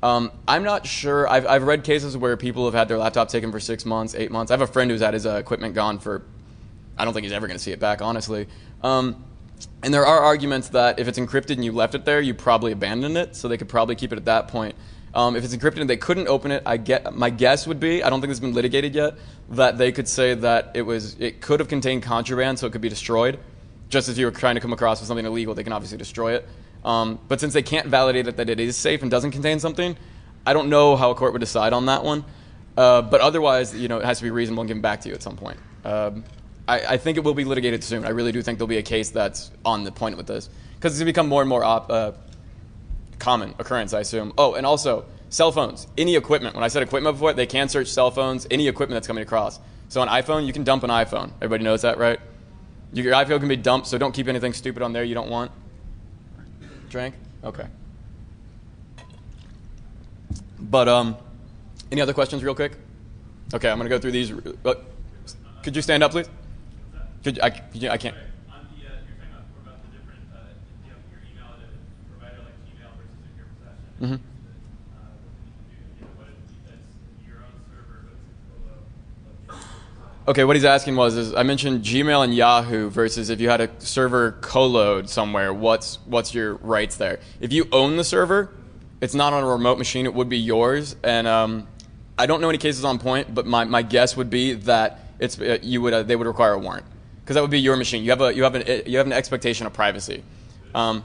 Um, I'm not sure. I've, I've read cases where people have had their laptop taken for six months, eight months. I have a friend who's had his uh, equipment gone for, I don't think he's ever going to see it back, honestly. Um, and there are arguments that if it's encrypted and you left it there, you probably abandoned it, so they could probably keep it at that point. Um, if it's encrypted and they couldn't open it, I get, my guess would be, I don't think it's been litigated yet, that they could say that it was it could have contained contraband, so it could be destroyed. Just as you were trying to come across with something illegal, they can obviously destroy it. Um, but since they can't validate it that it is safe and doesn't contain something, I don't know how a court would decide on that one. Uh, but otherwise, you know, it has to be reasonable and given back to you at some point. Um, I, I think it will be litigated soon. I really do think there'll be a case that's on the point with this, because it's going to become more and more op uh, common occurrence, I assume. Oh, and also, cell phones, any equipment. When I said equipment before, they can search cell phones, any equipment that's coming across. So an iPhone, you can dump an iPhone. Everybody knows that, right? Your iPhone can be dumped, so don't keep anything stupid on there you don't want. Drink? Okay. But um, Any other questions real quick? Okay, I'm going to go through these. Uh, could you stand up, please? Could you, I, could you, I can't. Mm-hmm. Okay, what he's asking was, is I mentioned Gmail and Yahoo versus if you had a server co-load somewhere, what's, what's your rights there? If you own the server, it's not on a remote machine, it would be yours. And um, I don't know any cases on point, but my, my guess would be that it's, uh, you would, uh, they would require a warrant. Because that would be your machine. You have, a, you, have an, you have an expectation of privacy. Um,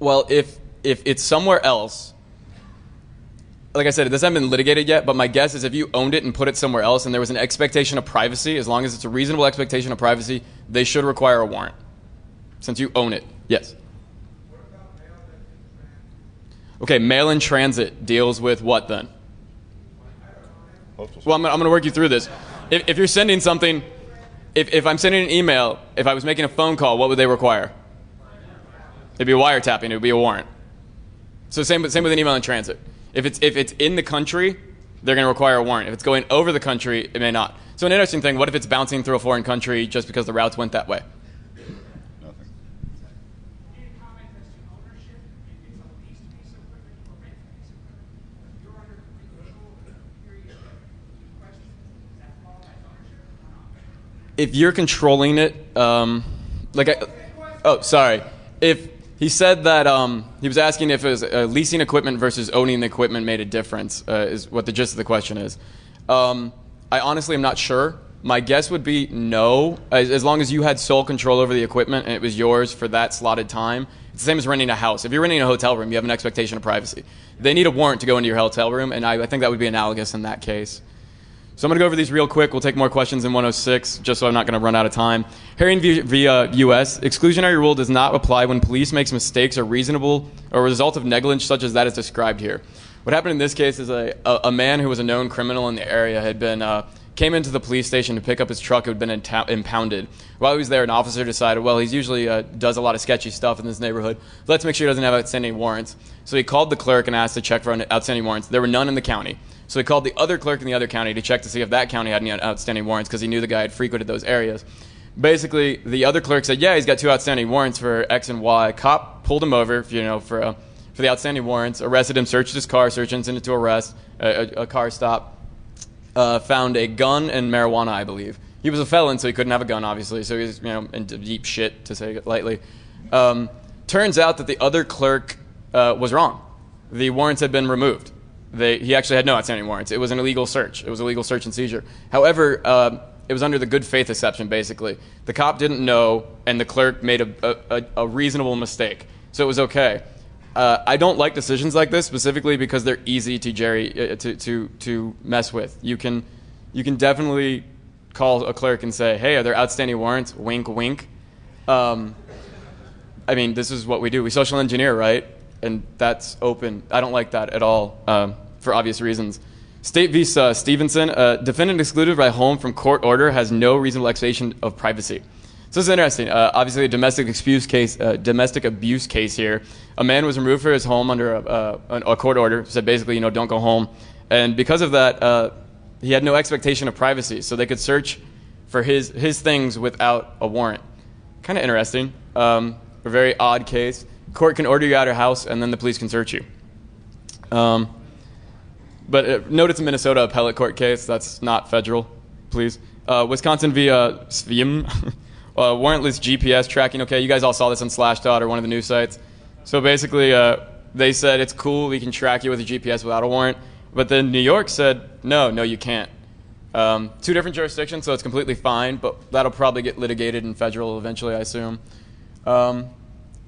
Well, if if it's somewhere else, like I said, it hasn't been litigated yet, but my guess is if you owned it and put it somewhere else and there was an expectation of privacy, as long as it's a reasonable expectation of privacy, they should require a warrant, since you own it. Yes? What about mail in transit? Okay, mail in transit deals with what then? Well, I'm going to work you through this. If, if you're sending something, if, if I'm sending an email, if I was making a phone call, what would they require? It'd be wiretapping. It would be a warrant. So same, same with an email in transit. If it's, if it's in the country, they're going to require a warrant. If it's going over the country, it may not. So an interesting thing, what if it's bouncing through a foreign country just because the routes went that way? Nothing. If you're controlling it, um, like I, oh, sorry. If... He said that um, he was asking if it was, uh, leasing equipment versus owning the equipment made a difference, uh, is what the gist of the question is. Um, I honestly am not sure. My guess would be no, as, as long as you had sole control over the equipment and it was yours for that slotted time. It's the same as renting a house. If you're renting a hotel room, you have an expectation of privacy. They need a warrant to go into your hotel room, and I, I think that would be analogous in that case. So I'm going to go over these real quick. We'll take more questions in one oh six, just so I'm not going to run out of time. Herring v. Uh, U S Exclusionary rule does not apply when police makes mistakes or reasonable or a result of negligence such as that is described here. What happened in this case is a, a, a man who was a known criminal in the area had been uh, came into the police station to pick up his truck. It had been impounded. While he was there, an officer decided, well, he's usually uh, does a lot of sketchy stuff in this neighborhood. Let's make sure he doesn't have outstanding warrants. So he called the clerk and asked to check for outstanding warrants. There were none in the county. So he called the other clerk in the other county to check to see if that county had any outstanding warrants because he knew the guy had frequented those areas. Basically, the other clerk said, yeah, he's got two outstanding warrants for X and Y. Cop pulled him over, you know, for, uh, for the outstanding warrants, arrested him, searched his car, searched incident to arrest, a, a, a car stop, uh, found a gun and marijuana, I believe. He was a felon, so he couldn't have a gun, obviously, so he was, you know, in deep shit, to say it lightly. Um, turns out that the other clerk uh, was wrong. The warrants had been removed. They, he actually had no outstanding warrants. It was an illegal search. It was illegal search and seizure. However, uh, it was under the good faith exception, basically. The cop didn't know, and the clerk made a, a, a reasonable mistake. So it was okay. Uh, I don't like decisions like this specifically because they're easy to, jerry, uh, to, to, to mess with. You can, you can definitely call a clerk and say, hey, are there outstanding warrants? Wink, wink. Um, I mean, this is what we do. We social engineer, right? And that's open. I don't like that at all, um, for obvious reasons. State v. Uh, Stevenson, uh, defendant excluded by home from court order has no reasonable expectation of privacy. So this is interesting. Uh, obviously, a domestic abuse case. Uh, domestic abuse case here. A man was removed from his home under a, uh, a court order. Said basically, you know, don't go home. And because of that, uh, he had no expectation of privacy. So they could search for his his things without a warrant. Kind of interesting. Um, a very odd case. Court can order you out of your house, and then the police can search you. Um, but uh, note it's a Minnesota appellate court case. That's not federal, please. Uh, Wisconsin v. Uh, Svim, uh, warrantless G P S tracking. Okay, you guys all saw this on Slashdot or one of the news sites. So basically, uh, they said it's cool. We can track you with a G P S without a warrant. But then New York said, no, no, you can't. Um, two different jurisdictions, so it's completely fine. But that'll probably get litigated in federal eventually, I assume. Um,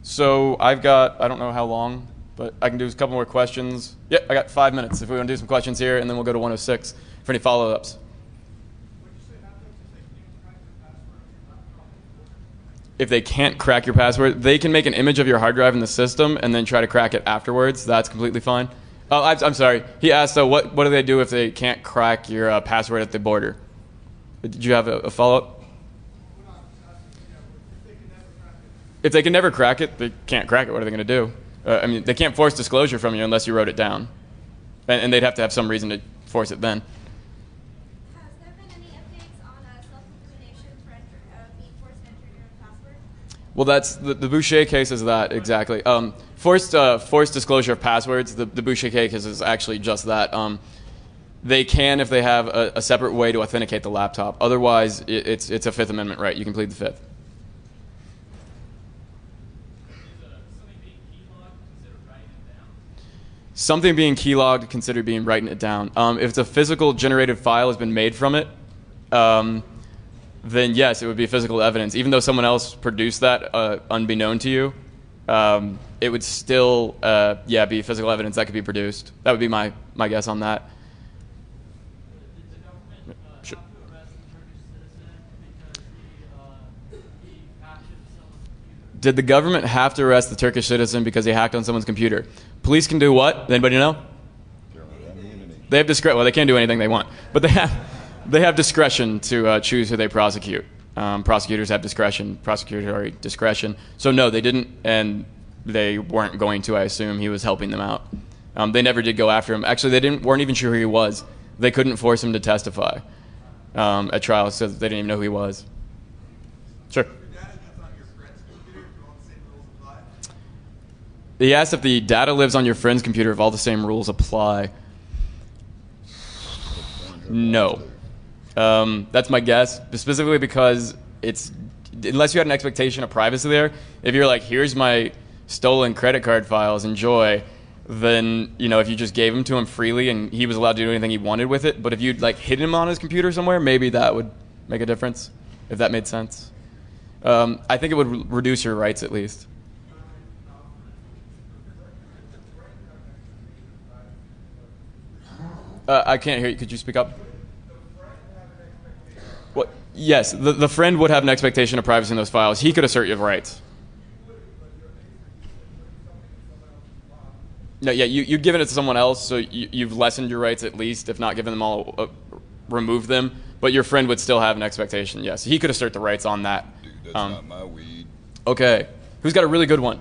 So I've got, I don't know how long, but I can do a couple more questions. Yeah, I got five minutes if we want to do some questions here, and then we'll go to one oh six for any follow-ups. If they can't crack your password, they can make an image of your hard drive in the system and then try to crack it afterwards. That's completely fine. Oh, I, I'm sorry. He asked, so what, what do they do if they can't crack your uh, password at the border? Did you have a, a follow-up? if they can never crack it, they can't crack it. What are they going to do? Uh, I mean, they can't force disclosure from you unless you wrote it down. And, and they'd have to have some reason to force it then. Has there been any updates on uh, self-incrimination for uh, being forced to enter your own password? Well, that's the, the Boucher case is that, exactly. Um, forced, uh, forced disclosure of passwords, the, the Boucher case is actually just that. Um, They can if they have a, a separate way to authenticate the laptop. Otherwise, it, it's, it's a Fifth Amendment right. You can plead the Fifth. Is uh, something being keylogged considered writing it down? Something being keylogged considered being writing it down. Um, if it's a physical generated file has been made from it, um, then yes, it would be physical evidence. Even though someone else produced that uh, unbeknown to you, um, it would still uh, yeah, be physical evidence that could be produced. That would be my, my guess on that. Did the government have to arrest the Turkish citizen because he hacked on someone's computer? Police can do what? Anybody know? They have discretion. Well, they can do anything they want, but they have they have discretion to uh, choose who they prosecute. Um, prosecutors have discretion, prosecutorial discretion. So no, they didn't, and they weren't going to. I assume he was helping them out. Um, they never did go after him. Actually, they didn't weren't even sure who he was. They couldn't force him to testify um, at trial, so they didn't even know who he was. Sure. He asked if the data lives on your friend's computer, if all the same rules apply. No. Um, that's my guess, specifically because it's, unless you had an expectation of privacy there, if you're like, here's my stolen credit card files, enjoy, then, you know, if you just gave them to him freely and he was allowed to do anything he wanted with it, but if you'd like hidden him on his computer somewhere, maybe that would make a difference, if that made sense. Um, I think it would re- reduce your rights at least. Uh, I can't hear you. Could you speak up? What? Yes, the, the friend would have an expectation of privacy in those files. He could assert your rights. No, yeah, you, you've given it to someone else, so you, you've lessened your rights at least, if not given them all, uh, removed them. But your friend would still have an expectation, yes. He could assert the rights on that. Dude, that's um, not my weed. Okay. Who's got a really good one?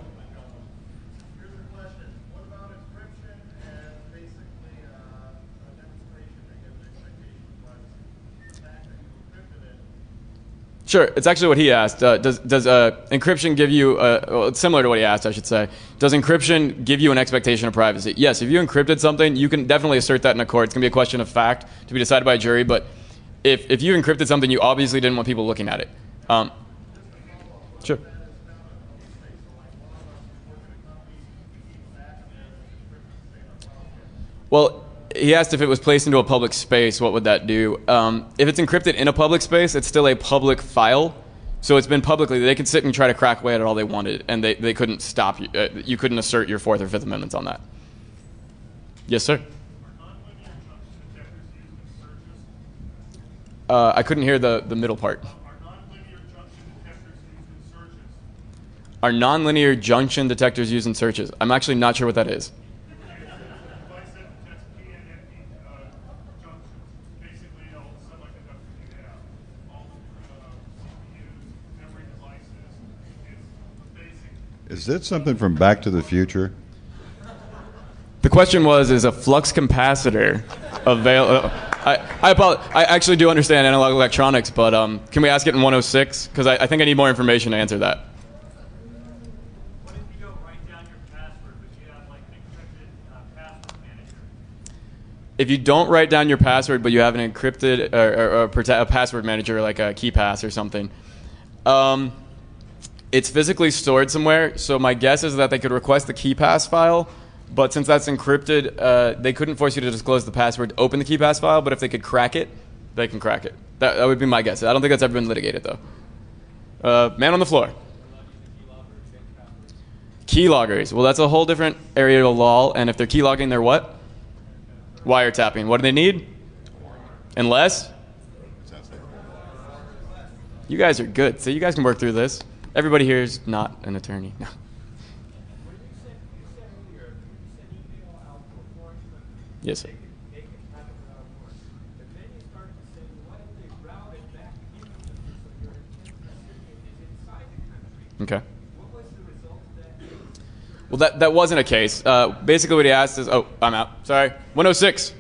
Sure, it's actually what he asked. Uh, does does uh, encryption give you, uh, well, it's similar to what he asked, I should say. Does encryption give you an expectation of privacy? Yes, if you encrypted something, you can definitely assert that in a court. It's going to be a question of fact to be decided by a jury, but if, if you encrypted something, you obviously didn't want people looking at it. Um, sure. Well, he asked if it was placed into a public space, what would that do? Um, if it's encrypted in a public space, it's still a public file. So it's been publicly, they could sit and try to crack away at it all they wanted, and they, they couldn't stop you. Uh, you couldn't assert your Fourth or Fifth Amendments on that. Yes, sir? Uh, I couldn't hear the, the middle part. Are nonlinear junction detectors used in searches? I'm actually not sure what that is. Is that something from Back to the Future? The question was, is a flux capacitor available? I, I, I actually do understand analog electronics, but um, can we ask it in one oh six? Because I, I think I need more information to answer that. What if you don't write down your password, but you have like an encrypted uh, password manager? If you don't write down your password, but you have an encrypted or, or, or a password manager, like a KeePass or something, um, it's physically stored somewhere, so my guess is that they could request the KeePass file, but since that's encrypted, uh, they couldn't force you to disclose the password to open the KeePass file, but if they could crack it, they can crack it. That, that would be my guess. I don't think that's ever been litigated, though. Uh, man on the floor. Keyloggers. Well, that's a whole different area of law, and if they're keylogging, they're what? Wiretapping. What do they need? Unless? You guys are good, so you guys can work through this. Everybody here is not an attorney. No. Yes, sir. Okay. What Well, that, that wasn't a case. Uh, basically what he asked is, oh, I'm out. Sorry. one oh six.